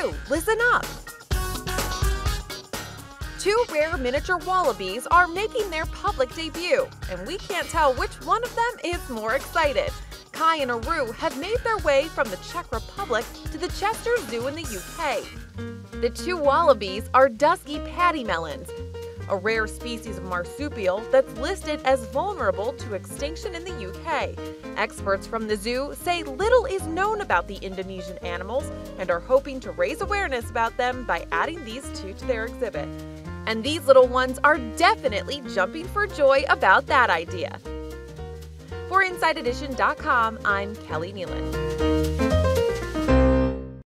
do, listen up. Two rare miniature wallabies are making their public debut, and we can't tell which one of them is more excited. Kai and Aru have made their way from the Czech Republic to the Chester Zoo in the UK. The two wallabies are dusky pademelons, a rare species of marsupial that's listed as vulnerable to extinction in the UK. Experts from the zoo say little is known about the Indonesian animals and are hoping to raise awareness about them by adding these two to their exhibit. And these little ones are definitely jumping for joy about that idea. For InsideEdition.com, I'm Keleigh Nealon.